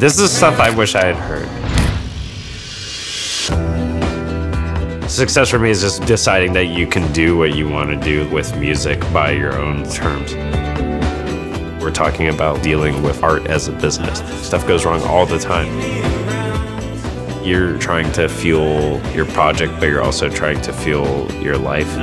This is stuff I wish I had heard. Success for me is just deciding that you can do what you want to do with music by your own terms. We're talking about dealing with art as a business. Stuff goes wrong all the time. You're trying to fuel your project, but you're also trying to fuel your life.